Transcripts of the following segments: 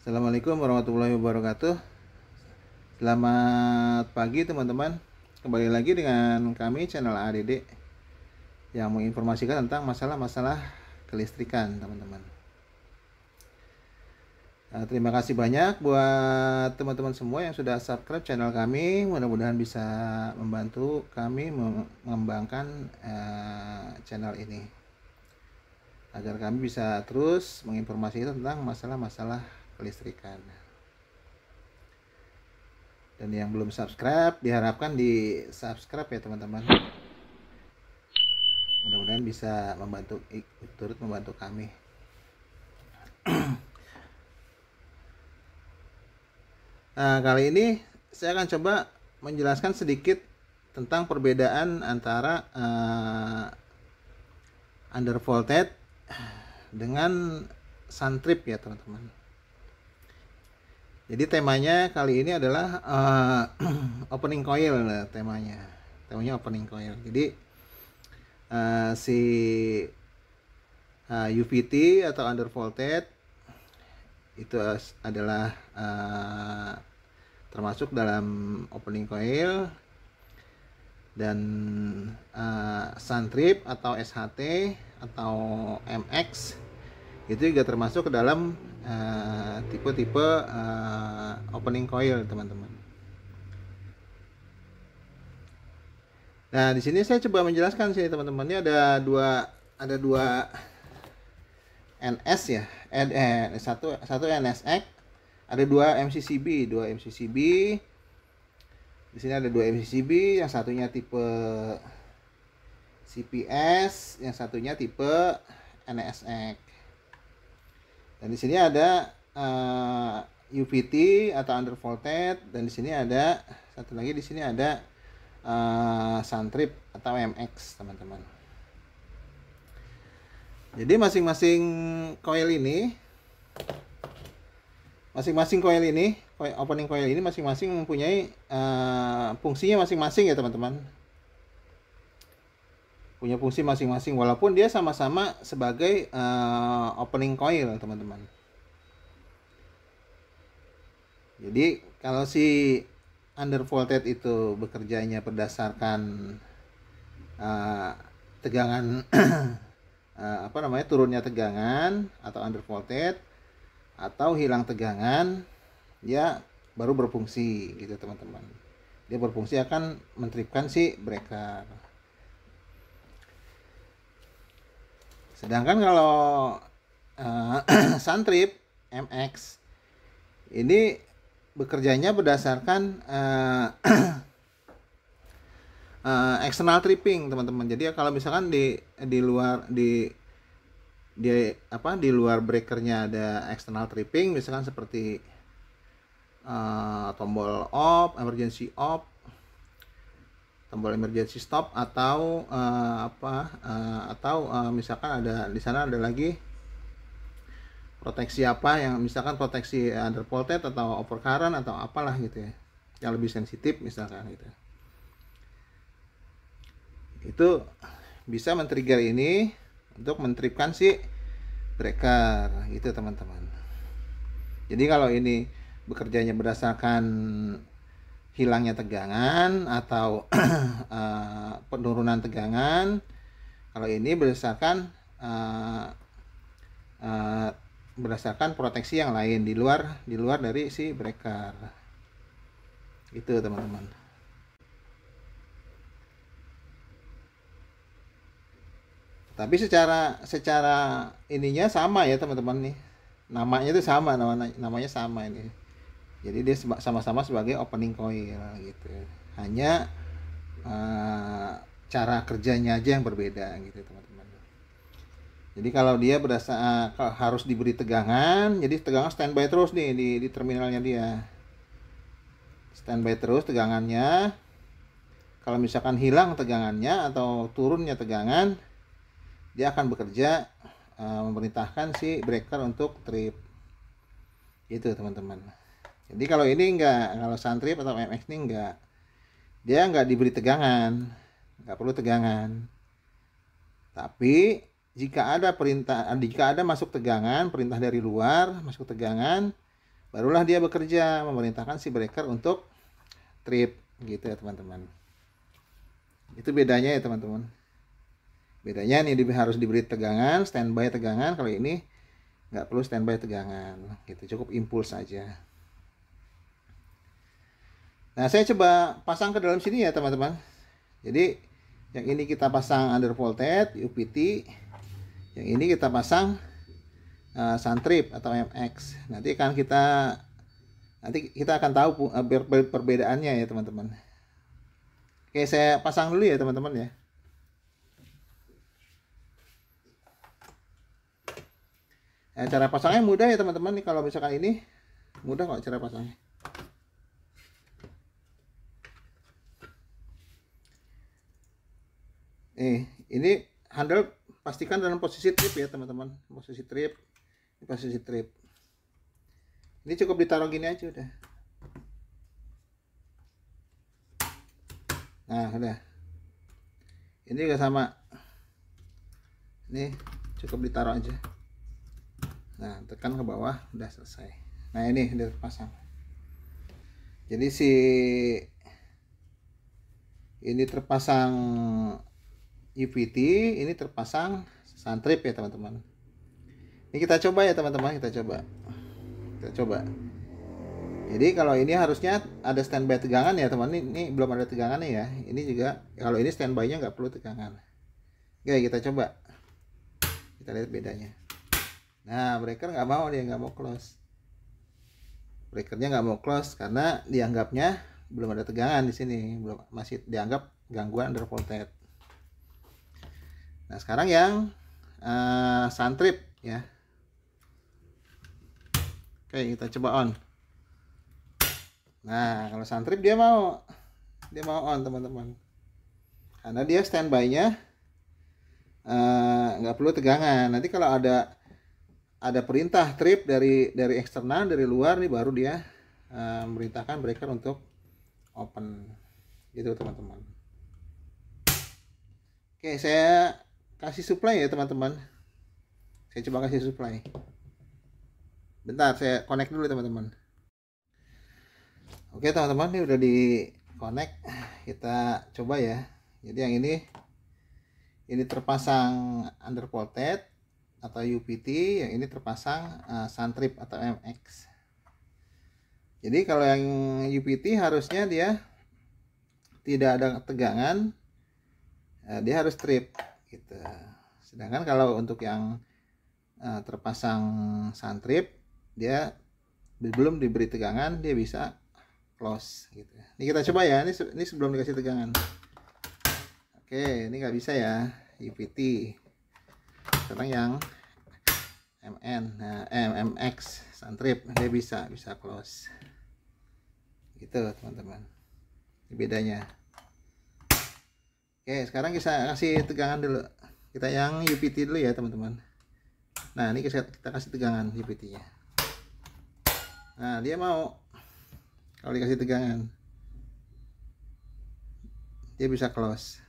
Assalamualaikum warahmatullahi wabarakatuh. Selamat pagi teman-teman. Kembali lagi dengan kami channel ADD yang menginformasikan tentang masalah-masalah kelistrikan teman-teman. Nah, terima kasih banyak buat teman-teman semua yang sudah subscribe channel kami. Mudah-mudahan bisa membantu kami mengembangkan channel ini agar kami bisa terus menginformasikan tentang masalah-masalah kelistrikan. Dan yang belum subscribe diharapkan di subscribe ya teman-teman, mudah-mudahan bisa membantu, turut membantu kami. Nah, kali ini saya akan coba menjelaskan sedikit tentang perbedaan antara undervoltage dengan suntrip ya teman-teman. Jadi temanya kali ini adalah opening coil, temanya opening coil. Jadi UVT atau undervoltage itu adalah termasuk dalam opening coil, dan suntrip atau SHT atau MX itu juga termasuk ke dalam tipe-tipe opening coil teman-teman. Nah, di sini saya coba menjelaskan sini teman-teman, ini ada dua NS ya, satu NSX, ada dua MCCB. Di sini ada dua MCCB, yang satunya tipe CPS, yang satunya tipe NSX. Dan di sini ada UVT atau undervoltage, dan di sini ada satu lagi, di sini ada suntrip atau MX teman-teman. Jadi masing-masing opening coil ini masing-masing mempunyai fungsinya masing-masing ya teman-teman. Punya fungsi masing-masing, walaupun dia sama-sama sebagai opening coil teman-teman. Jadi kalau si undervoltage itu bekerjanya berdasarkan tegangan turunnya tegangan atau undervoltage atau hilang tegangan, dia baru berfungsi gitu teman-teman. Dia berfungsi akan men-tripkan si breaker. Sedangkan kalau suntrip MX ini bekerjanya berdasarkan external tripping teman-teman. Jadi kalau misalkan di luar breakernya ada external tripping, misalkan seperti tombol off, emergency off, tombol emergency stop, atau misalkan ada di sana ada lagi proteksi yang misalkan proteksi undervoltage atau overcurrent atau apalah gitu ya, yang lebih sensitif misalkan gitu. Itu bisa men-trigger ini untuk men-tripkan si breaker gitu teman-teman. Jadi kalau ini bekerjanya berdasarkan hilangnya tegangan atau penurunan tegangan, kalau ini berdasarkan proteksi yang lain di luar dari si breaker itu teman-teman. Tapi secara ininya sama ya teman-teman, nih namanya itu sama, namanya sama ini. Jadi dia sama-sama sebagai opening coil gitu, hanya cara kerjanya aja yang berbeda gitu teman-teman. Jadi kalau dia harus diberi tegangan, jadi tegangan standby terus nih di terminalnya, dia standby terus tegangannya. Kalau misalkan hilang tegangannya atau turunnya tegangan, dia akan bekerja memerintahkan si breaker untuk trip gitu teman-teman. Jadi kalau ini enggak, kalau suntrip atau MX ini enggak, dia enggak diberi tegangan, enggak perlu tegangan. Tapi jika ada masuk tegangan, perintah dari luar masuk tegangan, barulah dia bekerja memerintahkan si breaker untuk trip gitu ya teman-teman. Itu bedanya ya teman-teman. Bedanya nih harus diberi tegangan, standby tegangan. Kalau ini nggak perlu standby tegangan gitu, cukup impuls aja. Nah saya coba pasang ke dalam sini ya teman-teman. Jadi yang ini kita pasang undervoltage UVT, yang ini kita pasang suntrip atau MX. Nanti kita akan tahu perbedaannya ya teman-teman. Oke, saya pasang dulu ya teman-teman ya. Nah, cara pasangnya mudah ya teman-teman. Nih kalau misalkan ini mudah kok cara pasangnya. Ini handle pastikan dalam posisi trip ya teman-teman. Posisi trip, posisi trip. Ini cukup ditaruh gini aja udah. Nah udah. Ini juga sama. Ini cukup ditaruh aja. Nah tekan ke bawah udah selesai. Nah ini udah terpasang. Jadi si ini terpasang UVT, ini terpasang suntrip ya teman-teman. Ini kita coba ya teman-teman, kita coba. Jadi kalau ini harusnya ada standby tegangan ya teman. Ini belum ada tegangannya ya. Ini juga kalau ini standby-nya nggak perlu tegangan. Oke kita coba. Kita lihat bedanya. Nah breaker nggak mau, dia nggak mau close. Breakernya nggak mau close karena dianggapnya belum ada tegangan di sini, belum, masih dianggap gangguan undervoltage. Nah sekarang yang suntrip ya. Oke kita coba on. Nah kalau suntrip dia mau on teman-teman, karena dia standby-nya nggak perlu tegangan. Nanti kalau ada perintah trip dari eksternal, dari luar nih, baru dia memerintahkan breaker untuk open gitu teman-teman. Oke saya kasih supply ya teman-teman. Saya coba kasih supply. Bentar saya connect dulu teman-teman. Oke teman-teman, ini udah di connect. Kita coba ya. Jadi yang ini terpasang undervoltage atau UVT, yang ini terpasang suntrip atau MX. Jadi kalau yang UVT harusnya dia tidak ada tegangan, dia harus trip gitu. Sedangkan kalau untuk yang terpasang suntrip, dia belum diberi tegangan, dia bisa close gitu. Ini kita coba ya, ini sebelum dikasih tegangan. Oke, ini nggak bisa ya UVT. Sekarang yang MX suntrip, dia bisa close gitu teman-teman. Ini bedanya. Oke sekarang kita kasih tegangan dulu. Kita yang UVT dulu ya teman-teman. Nah ini kita kasih tegangan UVT nya. Nah dia mau, kalau dikasih tegangan dia bisa close.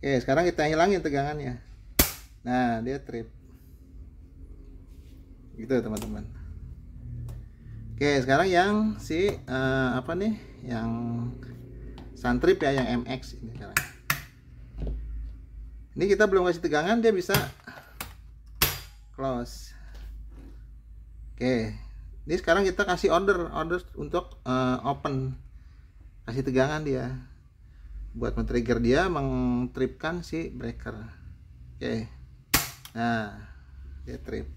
Oke sekarang kita hilangin tegangannya. Nah dia trip gitu teman-teman. Oke sekarang yang si yang suntrip ya, yang MX ini sekarang. Ini kita belum kasih tegangan, dia bisa close. Oke, ini sekarang kita kasih order untuk open. Kasih tegangan dia buat men-trigger dia mengtripkan si breaker. Oke, nah dia trip.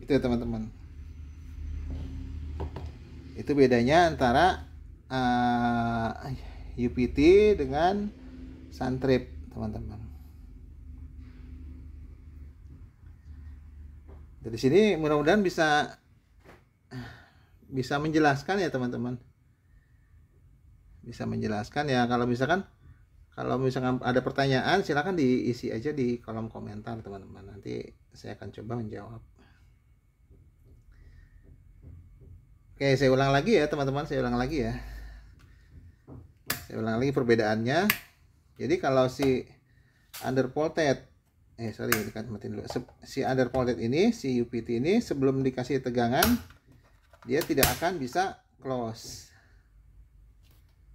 Itu ya teman-teman. Itu bedanya antara UVT dengan suntrip teman-teman. Dari sini mudah-mudahan bisa menjelaskan ya teman-teman. Bisa menjelaskan ya. Kalau misalkan ada pertanyaan silahkan diisi aja di kolom komentar teman-teman. Nanti saya akan coba menjawab. Oke saya ulang lagi ya teman-teman. Saya ulang lagi perbedaannya. Jadi kalau si undervoltage kita matiin dulu. Si undervoltage ini, si UVT ini sebelum dikasih tegangan dia tidak akan bisa close.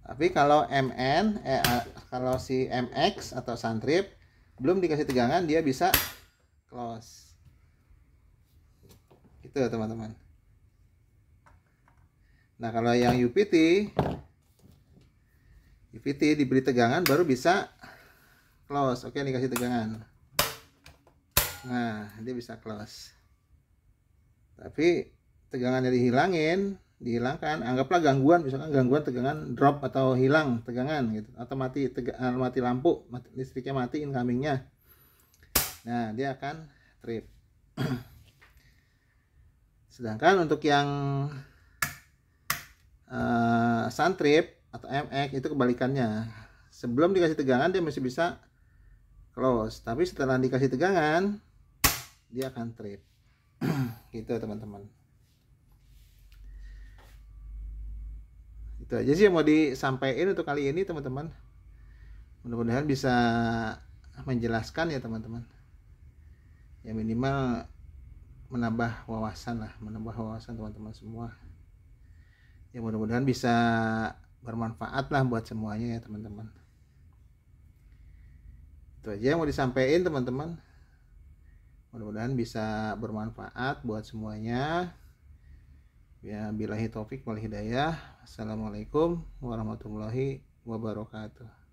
Tapi kalau kalau si MX atau Sun Trip belum dikasih tegangan dia bisa close. Gitu teman-teman. Nah kalau yang UVT diberi tegangan baru bisa close. Oke, dikasih tegangan. Nah, dia bisa close. Tapi tegangannya dihilangkan, anggaplah gangguan, misalkan gangguan tegangan drop atau hilang tegangan gitu, atau mati lampu, listriknya mati, incomingnya. Nah, dia akan trip. Sedangkan untuk yang Sun Trip atau MX itu kebalikannya. Sebelum dikasih tegangan dia masih bisa close, tapi setelah dikasih tegangan dia akan trip. Gitu teman-teman. Itu aja sih yang mau disampaikan untuk kali ini teman-teman. Mudah-mudahan bisa menjelaskan ya teman-teman. Ya minimal menambah wawasan lah, menambah wawasan teman-teman semua. Ya mudah-mudahan bisa bermanfaat lah buat semuanya ya teman-teman. Itu aja yang mau disampaikan teman-teman. Mudah-mudahan bisa bermanfaat buat semuanya. Ya, billahi taufik wal hidayah. Assalamualaikum warahmatullahi wabarakatuh.